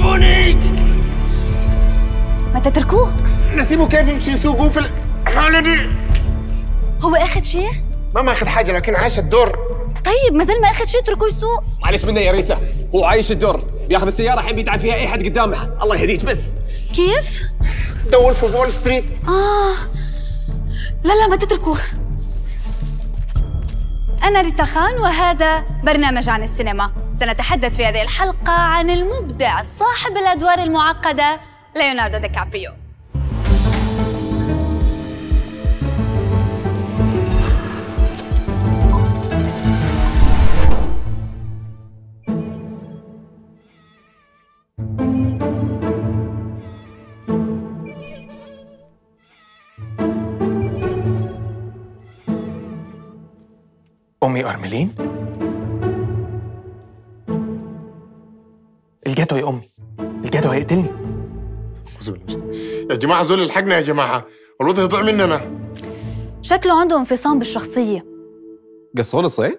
سيبوني! ما تتركوه؟ نسيبه كيف يمشي يسوقوه في الحالة دي؟ هو أخد شيء؟ ما أخد حاجة لكن عايش الدور. طيب ما زال ما أخد شيء اتركوه يسوق. معلش مني يا ريتا، هو عايش الدور، بياخذ السيارة الحين بيدعم فيها أي حد قدامه، الله يهديك بس. كيف؟ ذا وولف أوف وول ستريت. لا ما تتركوه. أنا ريتا خان وهذا برنامج عن السينما. سنتحدث في هذه الحلقة عن المبدع صاحب الأدوار المعقدة ليوناردو دي كابريو. أمي إرملين؟ الجاتو يا أمي، الجاتو هيقتلني. يا جماعة زول الحقنا يا جماعة، الوضع ضاع مننا. شكله عنده انفصام بالشخصية. قصوا لي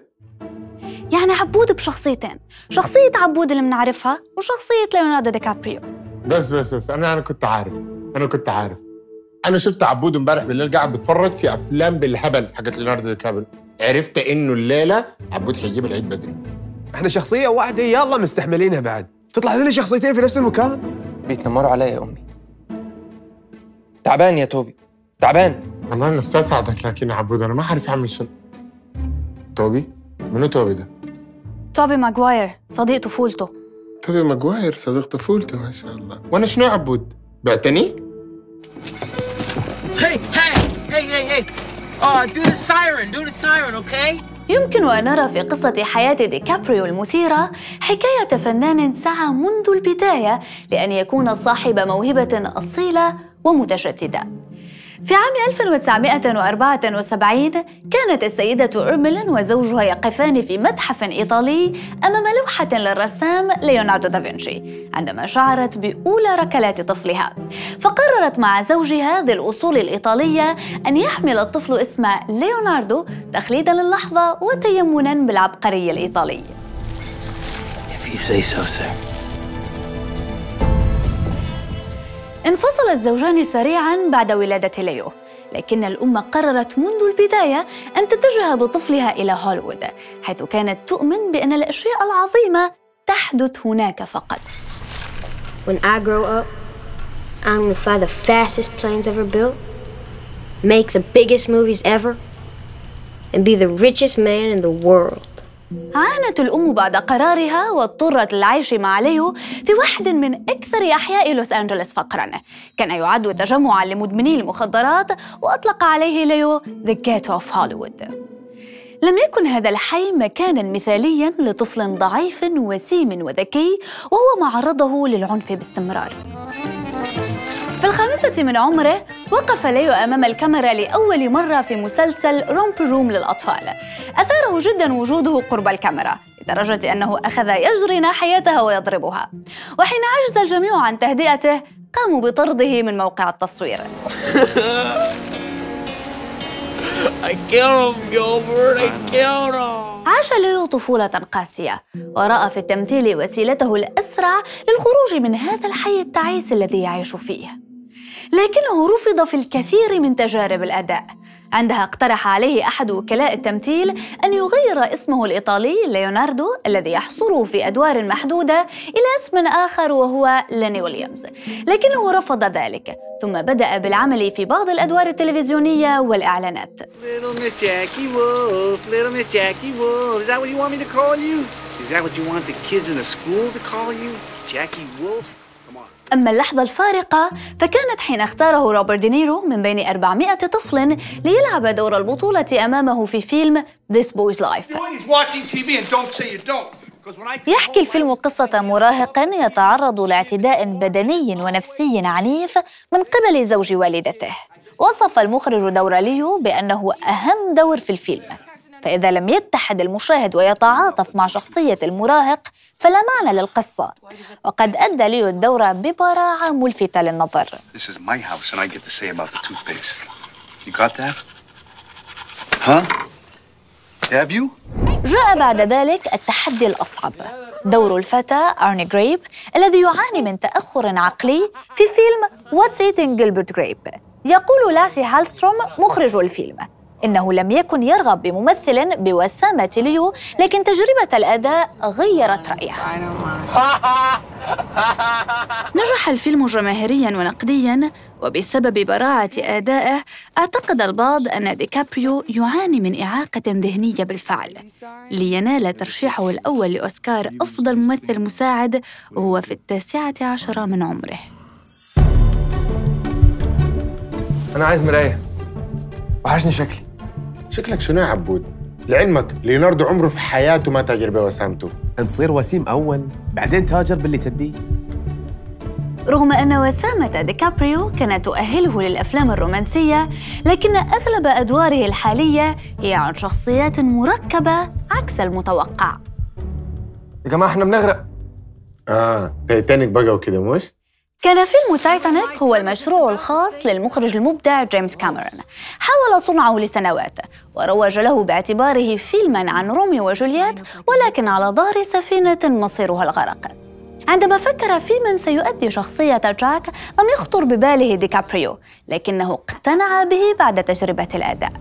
يعني عبود بشخصيتين، شخصية عبود اللي بنعرفها وشخصية ليوناردو دي كابريو. بس أنا كنت عارف، أنا شفت عبود امبارح بالليل قاعد بتفرج في أفلام بالهبل حقت ليوناردو دي كابريو. عرفت انه الليله عبود حيجيب العيد بدري. احنا شخصيه واحده يلا مستحملينها بعد، تطلع لنا شخصيتين في نفس المكان. بيتنمروا علي يا امي. تعبان يا توبي، تعبان. والله نفسي اساعدك لكن يا عبود انا ما عارف اعمل شنو. توبي؟ منو توبي ده؟ توبي ماجواير، صديق طفولته. توبي ماجواير صديق طفولته ما شاء الله، وانا شنو يا عبود؟ بعتني؟ هي هي هي هي do the siren, okay? يمكن أن نرى في قصة حياة ديكابريو المثيرة حكاية فنان سعى منذ البداية لأن يكون صاحب موهبة أصيلة ومتشددة. في عام 1974 كانت السيدة إرملين وزوجها يقفان في متحف إيطالي أمام لوحة للرسام ليوناردو دافنشي عندما شعرت بأولى ركلات طفلها، فقررت مع زوجها ذي الأصول الإيطالية أن يحمل الطفل اسم ليوناردو تخليداً للحظة وتيمناً بالعبقري الإيطالي. انفصل الزوجان سريعاً بعد ولادة ليو، لكن الأم قررت منذ البداية أن تتجه بطفلها إلى هوليوود، حيث كانت تؤمن بأن الأشياء العظيمة تحدث هناك فقط. When I grow up, I'm gonna fly the fastest planes ever built, make the biggest movies ever, and be the richest man in the world. عانت الأم بعد قرارها واضطرت للعيش مع ليو في واحد من أكثر أحياء لوس أنجلوس فقراً، كان يعد تجمعاً لمدمني المخدرات وأطلق عليه ليو The Ghetto of Hollywood. لم يكن هذا الحي مكاناً مثالياً لطفل ضعيف وسيم وذكي وهو معرضه للعنف باستمرار. في الخامسة من عمره وقف ليو أمام الكاميرا لأول مرة في مسلسل رومبي روم للأطفال. أثاره جدا وجوده قرب الكاميرا لدرجة أنه أخذ يجري ناحيتها ويضربها، وحين عجز الجميع عن تهدئته قاموا بطرده من موقع التصوير. عاش ليو طفولة قاسية ورأى في التمثيل وسيلته الأسرع للخروج من هذا الحي التعيس الذي يعيش فيه، لكنه رفض في الكثير من تجارب الأداء. عندها اقترح عليه أحد وكلاء التمثيل أن يغير اسمه الإيطالي ليوناردو الذي يحصره في أدوار محدودة إلى اسم آخر وهو ليني ويليامز، لكنه رفض ذلك ثم بدأ بالعمل في بعض الأدوار التلفزيونية والإعلانات. أما اللحظة الفارقة فكانت حين اختاره روبرت دينيرو من بين 400 طفل ليلعب دور البطولة أمامه في فيلم This Boy's Life. يحكي الفيلم قصة مراهق يتعرض لاعتداء بدني ونفسي عنيف من قبل زوج والدته. وصف المخرج دور ليو بأنه أهم دور في الفيلم، فإذا لم يتحد المشاهد ويتعاطف مع شخصية المراهق فلا معنى للقصة، وقد أدى ليو الدور ببراعة ملفتة للنظر. جاء بعد ذلك التحدي الأصعب، دور الفتى أرني غريب الذي يعاني من تأخر عقلي في فيلم What's Eating Gilbert Grape. يقول لاسي هالستروم مخرج الفيلم إنه لم يكن يرغب بممثل بوسامة ليو، لكن تجربة الأداء غيرت رأيه. نجح الفيلم جماهيرياً ونقدياً، وبسبب براعة أدائه أعتقد البعض أن ديكابريو يعاني من إعاقة ذهنية بالفعل، لينال ترشيحه الأول لأوسكار أفضل ممثل مساعد وهو في 19 من عمره. أنا عايز مراية، وحشني شكلي. شكلك شنو يا عبود؟ لعلمك ليوناردو عمره في حياته ما تاجر بوسامته. انت تصير وسيم أول بعدين تاجر باللي تبيه. رغم أن وسامة ديكابريو كانت تؤهله للأفلام الرومانسية، لكن أغلب أدواره الحالية هي عن شخصيات مركبة عكس المتوقع. يا جماعة احنا بنغرق. تايتانيك بقى وكده مش؟ كان فيلم تايتانيك هو المشروع الخاص للمخرج المبدع جيمس كاميرون. حاول صنعه لسنوات وروج له باعتباره فيلماً عن روميو وجولييت، ولكن على ظهر سفينة مصيرها الغرق. عندما فكر في من سيؤدي شخصية جاك لم يخطر بباله ديكابريو، لكنه اقتنع به بعد تجربة الأداء.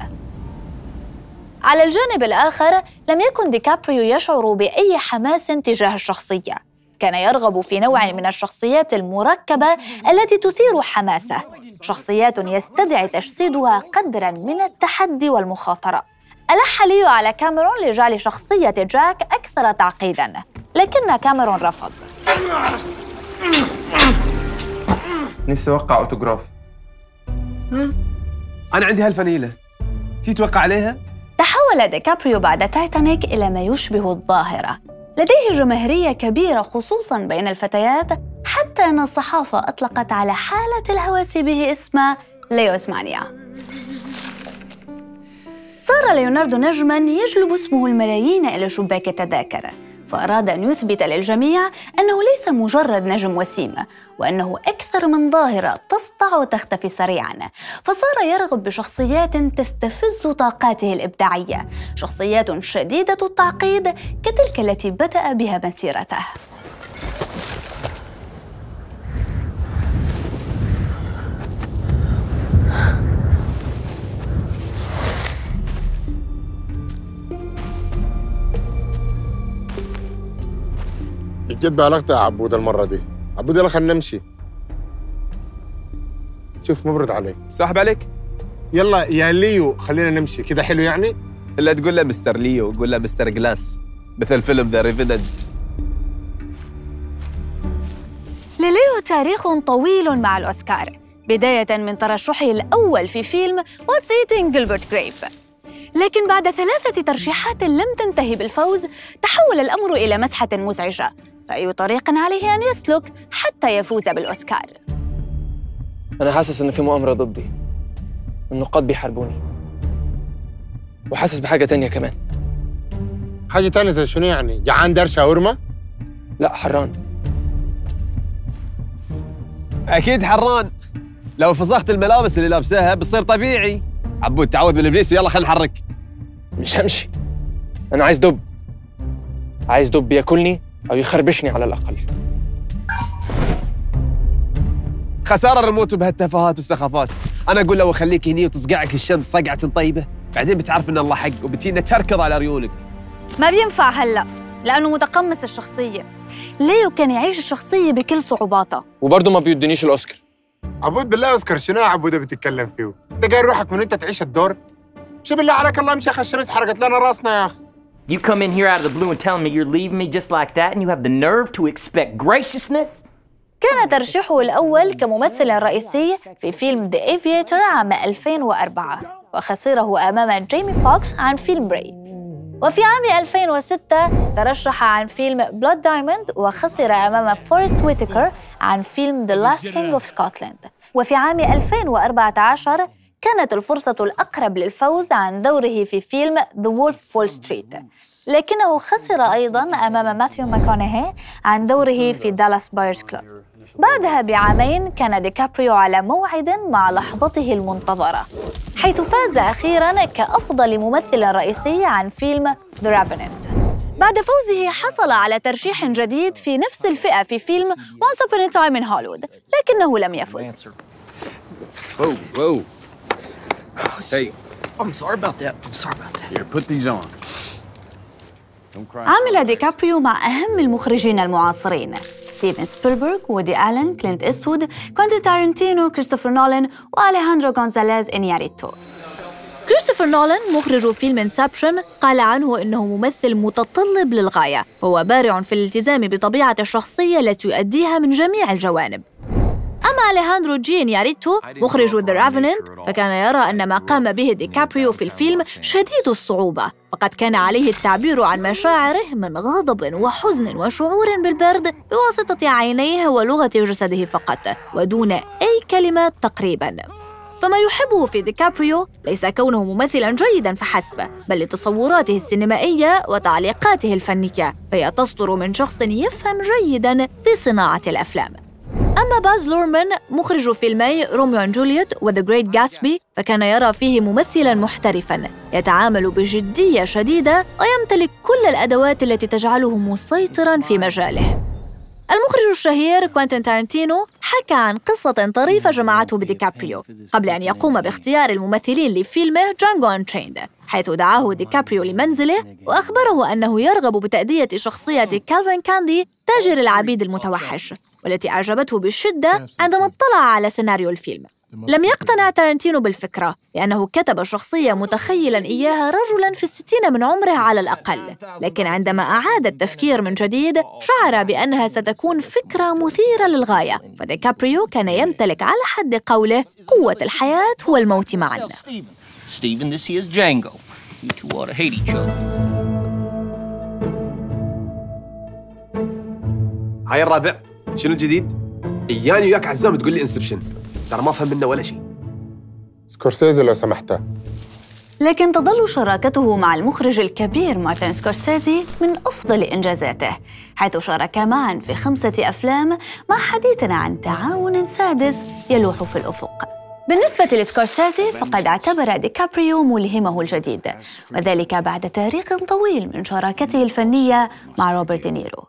على الجانب الآخر لم يكن ديكابريو يشعر بأي حماس تجاه الشخصية. كان يرغب في نوع من الشخصيات المركبة التي تثير حماسه، شخصيات يستدعي تجسيدها قدراً من التحدي والمخاطرة. ألح ليو على كاميرون لجعل شخصية جاك أكثر تعقيداً، لكن كاميرون رفض. نفسي أوقع أوتوغراف. أنا عندي هالفنيلة، تي توقع عليها؟ تحول ديكابريو بعد تايتانيك إلى ما يشبه الظاهرة، لديه جماهيرية كبيرة خصوصاً بين الفتيات، حتى أن الصحافة أطلقت على حالة الهوس به اسم ليوسمانيا. صار ليوناردو نجماً يجلب اسمه الملايين إلى شباك التذاكر، فأراد أن يثبت للجميع أنه ليس مجرد نجم وسيم، وأنه أكثر من ظاهرة تسطع وتختفي سريعاً، فصار يرغب بشخصيات تستفز طاقاته الإبداعية، شخصيات شديدة التعقيد كتلك التي بدأ بها مسيرته. جد بعلاقتها يا عبودة المرة دي. عبودة خلينا نمشي. شوف مبرد عليه. صاحب عليك؟ يلا يا ليو خلينا نمشي، كده حلو يعني؟ إلا تقول له مستر ليو وقول له مستر جلاس، مثل فيلم ذا ريفننت. لليو تاريخ طويل مع الأوسكار، بداية من ترشحه الأول في فيلم What's Eating Gilbert Grape. لكن بعد 3 ترشيحات لم تنتهي بالفوز، تحول الأمر إلى مسحة مزعجة، فأي طريق عليه أن يسلك حتى يفوز بالأوسكار. أنا حاسس إن في مؤامرة ضدي، النقاد بيحاربوني، وحاسس بحاجة تانية كمان. حاجة تانية زي شنو يعني؟ جعان درش شاورما؟ لا حران. أكيد حران، لو فسخت الملابس اللي لابساها بتصير طبيعي. عبود تعود من ابليس ويلا خلينا نحرك. مش همشي، انا عايز دب، عايز دب ياكلني او يخربشني على الاقل. خساره الريموت بهالتفاهات والسخافات. انا اقول لو اخليك هني وتصقعك الشمس صقعه طيبه، بعدين بتعرف ان الله حق وبتينا تركض على ريولك. ما بينفع هلا لانه متقمص الشخصيه. ليو كان يعيش الشخصيه بكل صعوباتها، وبرضه ما بيدنيش الاوسكار. عبود بالله اوسكار شنو يا عبوده بتتكلم فيه؟ انت جاي روحك من انت تعيش الدور؟ شو بالله عليك الله امشي يا اخي، الشمس حرقت لنا راسنا يا اخي. You come in here out of the blue and tell me you're leaving me just like that and you have the nerve to expect graciousness. كان ترشيحه الأول كممثل رئيسي في فيلم The Aviator عام 2004، وخسره أمام جيمي فوكس عن فيلم بري. وفي عام 2006 ترشح عن فيلم Blood Diamond وخسر أمام فورست ويتكر عن فيلم The Last King of Scotland. وفي عام 2014 كانت الفرصة الأقرب للفوز عن دوره في فيلم The Wolf of Wall Street، لكنه خسر أيضاً أمام ماثيو ماكونهي عن دوره في دالاس بايرز كلوب. بعدها بعامين كان ديكابريو على موعد مع لحظته المنتظرة، حيث فاز أخيراً كأفضل ممثل رئيسي عن فيلم The Revenant. بعد فوزه حصل على ترشيح جديد في نفس الفئة في فيلم Once Upon a Time in Hollywood، لكنه لم يفز. عمل ديكابريو مع أهم المخرجين المعاصرين: ستيفن سبيلبرغ، وودي آلن، كلينت إيستوود، كوينتين تارنتينو، كريستوفر نولان، وأليهاندرو غونزاليز إنياريتو. كريستوفر نولان مخرج فيلم إنسبشن قال عنه إنه ممثل متطلب للغاية، فهو بارع في الالتزام بطبيعة الشخصية التي يؤديها من جميع الجوانب. أما أليهاندرو جي إنياريتو مخرج ذا ريفننت فكان يرى أن ما قام به ديكابريو في الفيلم شديد الصعوبة، فقد كان عليه التعبير عن مشاعره من غضب وحزن وشعور بالبرد بواسطة عينيه ولغة جسده فقط ودون أي كلمات تقريباً. فما يحبه في ديكابريو ليس كونه ممثلاً جيداً فحسب، بل لتصوراته السينمائية وتعليقاته الفنية، فهي تصدر من شخص يفهم جيداً في صناعة الأفلام. أما باز لورمان مخرج فيلمي روميو أند جولييت وذا جريت جاتسبي فكان يرى فيه ممثلاً محترفاً يتعامل بجدية شديدة ويمتلك كل الأدوات التي تجعله مسيطراً في مجاله. المخرج الشهير كوينتين تارنتينو حكى عن قصة طريفة جمعته بديكابريو قبل أن يقوم باختيار الممثلين لفيلمه جانجو أنشيند، حيث دعاه ديكابريو لمنزله وأخبره أنه يرغب بتأدية شخصية كالفين كاندي تاجر العبيد المتوحش، والتي أعجبته بشدة عندما اطلع على سيناريو الفيلم. لم يقتنع تارنتينو بالفكرة لأنه كتب شخصية متخيلاً إياها رجلاً في الستين من عمره على الأقل، لكن عندما أعاد التفكير من جديد شعر بأنها ستكون فكرة مثيرة للغاية، فديكابريو كان يمتلك على حد قوله قوة الحياة والموت معاً. هاي الرابع، شنو الجديد؟ إياني وياك عزام تقول لي إنسبشن، ترى ما أفهم منه ولا شيء. سكورسيزي لو سمحته. لكن تظل شراكته مع المخرج الكبير مارتن سكورسيزي من أفضل إنجازاته، حيث شاركا معاً في 5 أفلام مع حديثنا عن تعاون سادس يلوح في الأفق. بالنسبة لسكورسيزي فقد اعتبر ديكابريو ملهمه الجديد، وذلك بعد تاريخ طويل من شراكته الفنية مع روبرت دينيرو.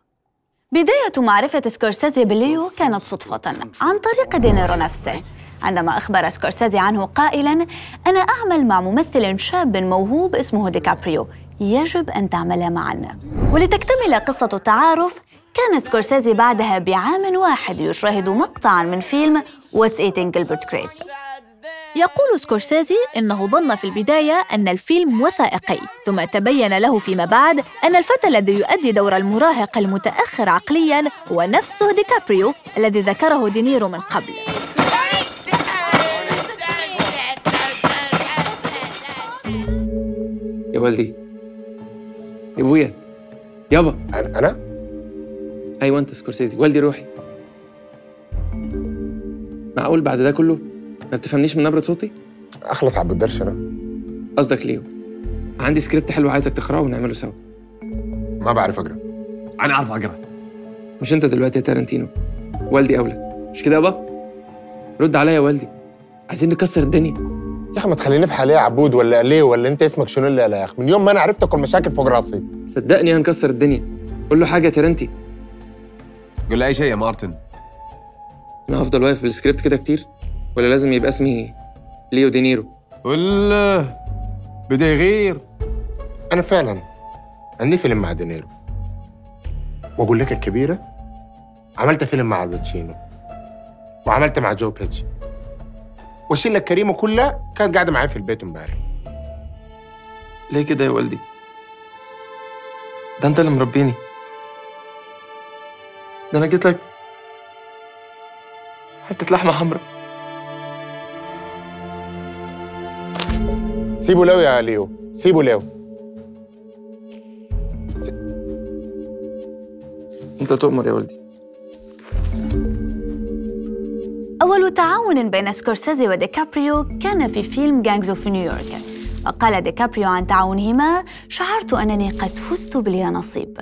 بداية معرفة سكورسيزي بليو كانت صدفة عن طريق دينيرو نفسه، عندما أخبر سكورسيزي عنه قائلاً: أنا أعمل مع ممثل شاب موهوب اسمه ديكابريو، يجب أن تعمل معنا. ولتكتمل قصة التعارف كان سكورسيزي بعدها ب1 عام يشاهد مقطعاً من فيلم What's Eating Gilbert Grape. يقول سكورسيزي إنه ظن في البداية أن الفيلم وثائقي، ثم تبين له فيما بعد أن الفتى الذي يؤدي دور المراهق المتأخر عقلياً هو نفسه ديكابريو الذي ذكره دينيرو من قبل. يا والدي، يا أبويا، يابا. أنا؟ أيوة أنت سكورسيزي، والدي روحي. معقول بعد ده كله؟ ما بتفهمنيش من نبرة صوتي؟ أخلص عبد الدرش أنا. قصدك ليو، عندي سكريبت حلو عايزك تقرأه ونعمله سوا. ما بعرف أقرأ. أنا أعرف أقرأ. مش أنت دلوقتي يا تارنتينو، والدي أولى، مش كده يابا؟ رد عليا يا والدي، عايزين نكسر الدنيا. يا أخي ما تخليني في حالي يا عبود، ولا ليه، ولا أنت اسمك شنو اللي يا أخي؟ من يوم ما أنا عرفتك والمشاكل فوق راسي. صدقني هنكسر الدنيا، قول له حاجة يا تارنتي. قول له أي شيء يا مارتن. أنا هفضل واقف بالسكريبت كده كتير؟ ولا لازم يبقى اسمي ليو دينيرو؟ ولا بده يغير. أنا فعلاً عندي فيلم مع دينيرو، وأقول لك الكبيرة، عملت فيلم مع الباتشينو، وعملت مع جو بيتشي، والشلة الكريمة كلها كانت قاعدة معايا في البيت امبارح. ليه كده يا والدي؟ ده أنت اللي مربيني، ده أنا جيت لك حتة لحمة حمرا. سيبوا ليو يا ليو، سيبوا ليو. أنت تؤمر يا ولدي. أول تعاون بين سكورسيزي وديكابريو كان في فيلم Gangs of New York، قال ديكابريو عن تعاونهما: شعرت أنني قد فزت باليانصيب.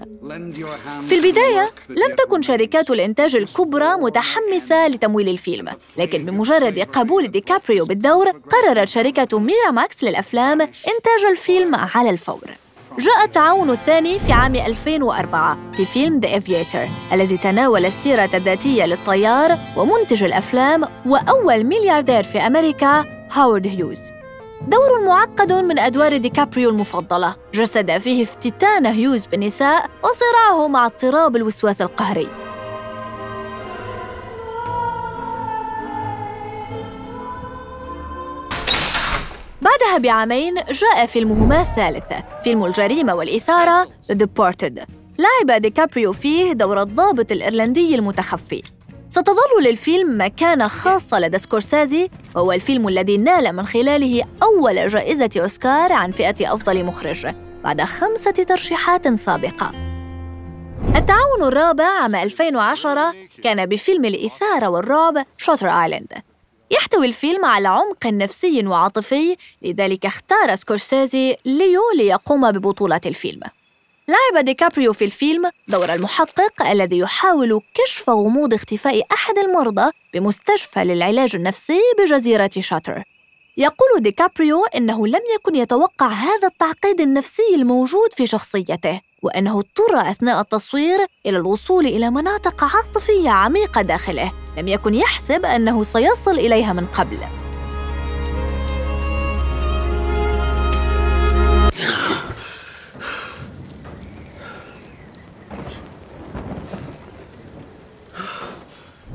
في البداية لم تكن شركات الإنتاج الكبرى متحمسة لتمويل الفيلم، لكن بمجرد قبول ديكابريو بالدور قررت شركة ميراماكس للأفلام إنتاج الفيلم على الفور. جاء التعاون الثاني في عام 2004 في فيلم The Aviator الذي تناول السيرة الذاتية للطيار ومنتج الأفلام وأول ملياردير في أمريكا هاورد هيوز. دور معقد من أدوار ديكابريو المفضلة، جسد فيه افتتان هيوز بالنساء وصراعه مع اضطراب الوسواس القهري. بعدها بعامين جاء فيلمهما الثالث، فيلم الجريمة والإثارة The Departed. لعب ديكابريو فيه دور الضابط الإيرلندي المتخفي. ستظل للفيلم مكانة خاصة لدى سكورسيزي، وهو الفيلم الذي نال من خلاله أول جائزة أوسكار عن فئة أفضل مخرج بعد 5 ترشيحات سابقة. التعاون الرابع عام 2010 كان بفيلم الإثارة والرعب Shutter Island. يحتوي الفيلم على عمق نفسي وعاطفي، لذلك اختار سكورسيزي ليو ليقوم ببطولة الفيلم. لعب ديكابريو في الفيلم دور المحقق الذي يحاول كشف غموض اختفاء أحد المرضى بمستشفى للعلاج النفسي بجزيرة شاتر. يقول ديكابريو إنه لم يكن يتوقع هذا التعقيد النفسي الموجود في شخصيته، وأنه اضطر أثناء التصوير إلى الوصول إلى مناطق عاطفية عميقة داخله لم يكن يحسب أنه سيصل إليها من قبل.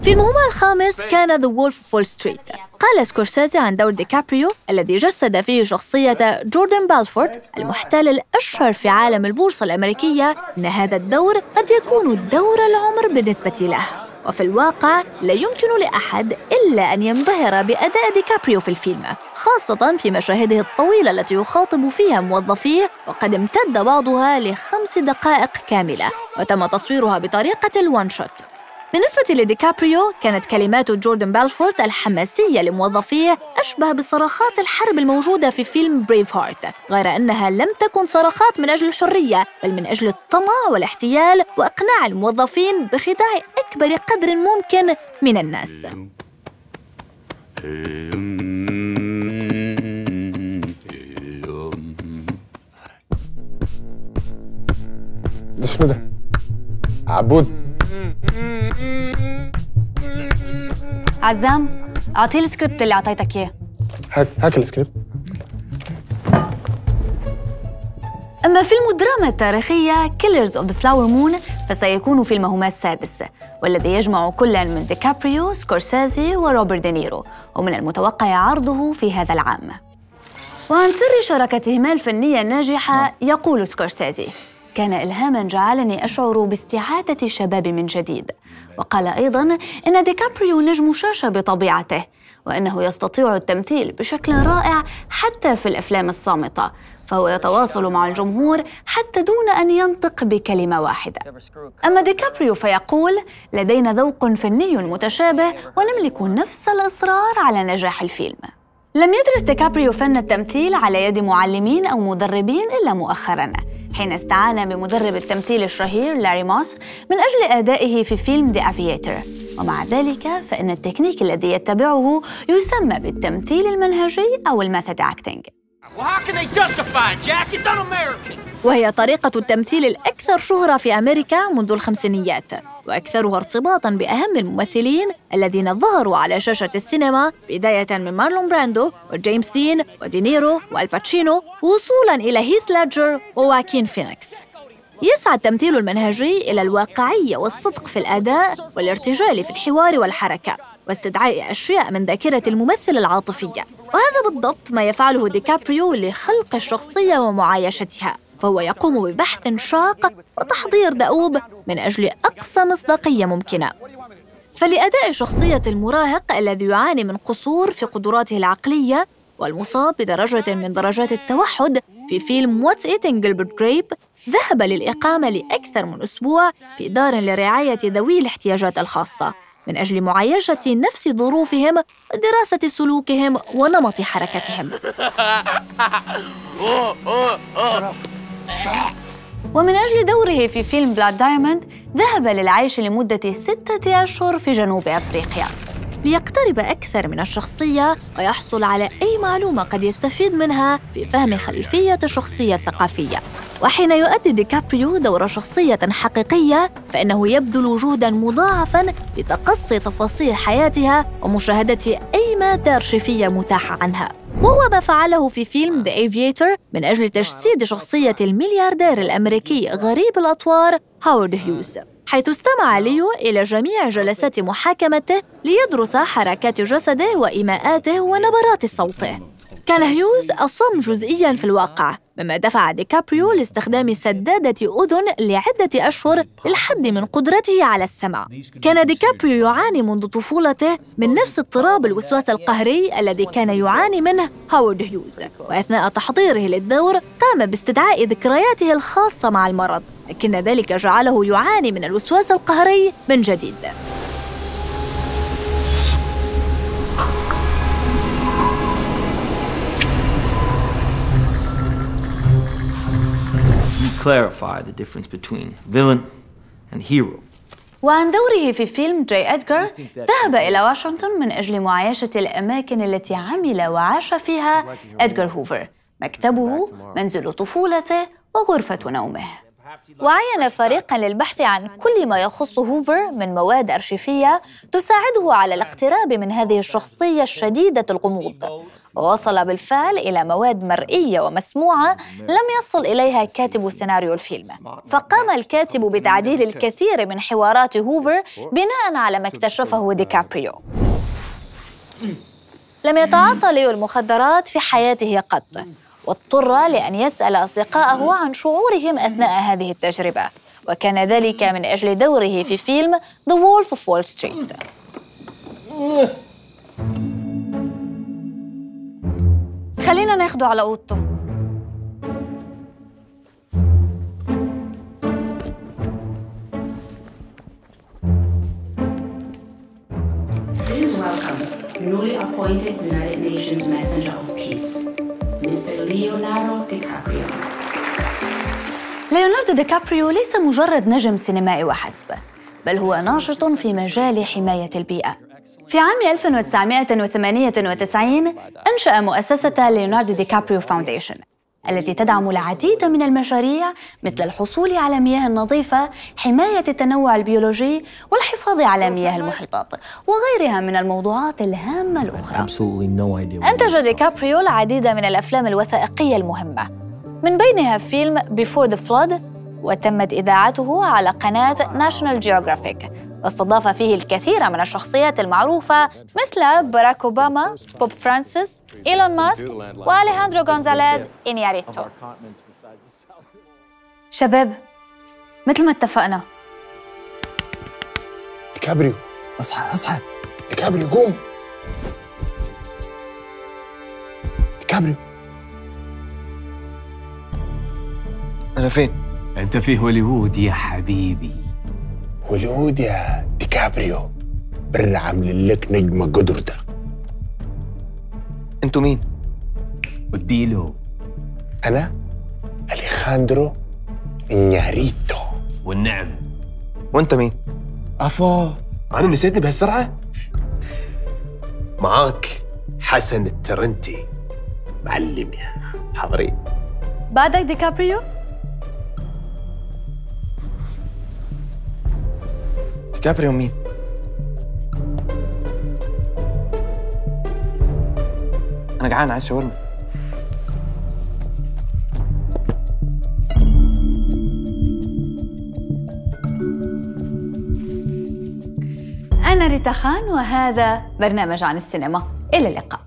فيلمهما الخامس كان The Wolf of Wall Street. قال سكورسيزي عن دور ديكابريو الذي جسد فيه شخصية جوردن بالفورد المحتال الأشهر في عالم البورصة الأمريكية أن هذا الدور قد يكون دور العمر بالنسبة له، وفي الواقع لا يمكن لأحد إلا أن ينبهر بأداء ديكابريو في الفيلم، خاصة في مشاهده الطويلة التي يخاطب فيها موظفيه وقد امتد بعضها ل5 دقائق كاملة وتم تصويرها بطريقة الوان شوت. بالنسبة لديكابريو كانت كلمات جوردن بالفورد الحماسية لموظفيه أشبه بصرخات الحرب الموجودة في فيلم بريف هارت، غير أنها لم تكن صرخات من أجل الحرية بل من أجل الطمع والاحتيال وإقناع الموظفين بخداع أكبر قدر ممكن من الناس. ده شنو ده؟ عبود؟ عزام، أعطيه السكريبت اللي أعطيتك إياه. هاك السكريبت. أما فيلم الدراما التاريخية Killers of the Flower Moon فسيكون فيلمهما السادس، والذي يجمع كلاً من ديكابريو، سكورسيزي وروبرت دينيرو، ومن المتوقع عرضه في هذا العام. وعن سر شراكتهما الفنية الناجحة يقول سكورسيزي: كان إلهاماً جعلني أشعر باستعادة الشباب من جديد. وقال أيضاً إن ديكابريو نجم شاشة بطبيعته، وأنه يستطيع التمثيل بشكل رائع حتى في الأفلام الصامتة، فهو يتواصل مع الجمهور حتى دون أن ينطق بكلمة واحدة. أما ديكابريو فيقول: لدينا ذوق فني متشابه ونملك نفس الإصرار على نجاح الفيلم. لم يدرس ديكابريو فن التمثيل على يد معلمين أو مدربين إلا مؤخراً، حين استعان بمدرب التمثيل الشهير لاري موس من أجل أدائه في فيلم The Aviator. ومع ذلك فإن التكنيك الذي يتبعه يسمى بالتمثيل المنهجي أو الميثود أكتينج، وهي طريقة التمثيل الأكثر شهرة في أمريكا منذ الخمسينيات وأكثرها ارتباطاً بأهم الممثلين الذين ظهروا على شاشة السينما، بداية من مارلون براندو وجيمس دين ودينيرو والباتشينو وصولاً إلى هيث ليدجر وواكين فينيكس. يسعى التمثيل المنهجي إلى الواقعية والصدق في الأداء والارتجال في الحوار والحركة واستدعاء أشياء من ذاكرة الممثل العاطفية، وهذا بالضبط ما يفعله ديكابريو لخلق الشخصية ومعايشتها، فهو يقوم ببحث شاق وتحضير دؤوب من أجل أقصى مصداقية ممكنة. فلأداء شخصية المراهق الذي يعاني من قصور في قدراته العقلية والمصاب بدرجة من درجات التوحد في فيلم What's Eating Gilbert Grape، ذهب للإقامة لأكثر من أسبوع في دار لرعاية ذوي الاحتياجات الخاصة، من أجل معايشة نفس ظروفهم، دراسة سلوكهم ونمط حركتهم. ومن أجل دوره في فيلم بلاد دايموند ذهب للعيش لمدة 6 أشهر في جنوب أفريقيا ليقترب أكثر من الشخصية ويحصل على أي معلومة قد يستفيد منها في فهم خلفية الشخصية الثقافية. وحين يؤدي ديكابريو دور شخصية حقيقية فإنه يبذل جهداً مضاعفاً بتقصي تفاصيل حياتها ومشاهدة أي مادة أرشيفية متاحة عنها، وهو ما فعله في فيلم The Aviator من أجل تجسيد شخصية الملياردير الأمريكي غريب الأطوار هاورد هيوز، حيث استمع ليو إلى جميع جلسات محاكمته ليدرس حركات جسده وإيماءاته ونبرات صوته. كان هيوز أصم جزئياً في الواقع، مما دفع ديكابريو لاستخدام سدادة أذن لعدة أشهر للحد من قدرته على السمع. كان ديكابريو يعاني منذ طفولته من نفس اضطراب الوسواس القهري الذي كان يعاني منه هاورد هيوز، وأثناء تحضيره للدور قام باستدعاء ذكرياته الخاصة مع المرض، لكن ذلك جعله يعاني من الوسواس القهري من جديد. وعن دوره في فيلم جاي أدغار ذهب إلى واشنطن من أجل معايشة الأماكن التي عمل وعاش فيها إدغار هوفر، مكتبه، منزل طفولته وغرفة نومه. وعين فريقاً للبحث عن كل ما يخص هوفر من مواد أرشيفية تساعده على الاقتراب من هذه الشخصية الشديدة الغموض، ووصل بالفعل إلى مواد مرئية ومسموعة لم يصل إليها كاتب سيناريو الفيلم، فقام الكاتب بتعديل الكثير من حوارات هوفر بناءً على ما اكتشفه ديكابريو. لم يتعاطى ليو المخدرات في حياته قط، واضطر لأن يسأل أصدقائه عن شعورهم أثناء هذه التجربة، وكان ذلك من أجل دوره في فيلم The Wolf of Wall Street. خلينا ناخده على أوضته. Please welcome the newly appointed United Nations Messenger of Peace. ليوناردو ديكابريو ليس مجرد نجم سينمائي وحسب، بل هو ناشط في مجال حماية البيئة. في عام 1998 أنشأ مؤسسة ليوناردو ديكابريو فاونديشن التي تدعم العديد من المشاريع مثل الحصول على مياه نظيفة، حماية التنوع البيولوجي، والحفاظ على مياه المحيطات وغيرها من الموضوعات الهامة الأخرى. أنتج ديكابريو العديد من الأفلام الوثائقية المهمة، من بينها فيلم Before the Flood، وتمت إذاعته على قناة ناشونال جيوغرافيك، واستضاف فيه الكثير من الشخصيات المعروفة مثل باراك أوباما، بوب فرانسيس، إيلون ماسك، وأليهاندرو غونزاليز إنياريتو. شباب، مثل ما اتفقنا، ديكابريو اصحى اصحى، ديكابريو قوم، ديكابريو. أنا فين؟ أنت في هوليوود يا حبيبي. هوليوود يا ديكابريو، برا عاملين لك نجمة قدر ده. انتوا مين؟ اديله. أنا أليخاندرو إنياريتو. والنعم. وأنت مين؟ أفا، أنا نسيتني بهالسرعة؟ معاك حسن الترنتي، معلم يا حاضرين. بعدك ديكابريو؟ ديكابريو مين؟ أنا جعان، عايز شاورما. أنا ريتا خان، وهذا برنامج عن السينما. إلى اللقاء.